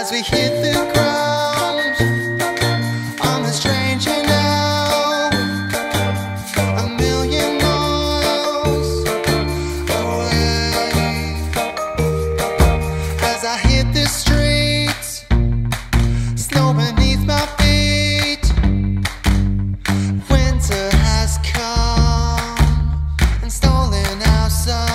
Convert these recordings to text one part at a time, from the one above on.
as we hit the ground on this strange and now a million miles away. As I hit the streets, snow beneath my feet, winter has come and stolen our sun.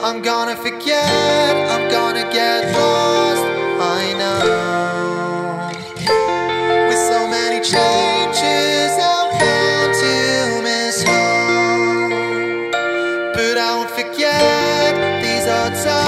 I'm gonna forget, I'm gonna get lost, I know. With so many changes, I'm bound to miss home. But I won't forget, these are times.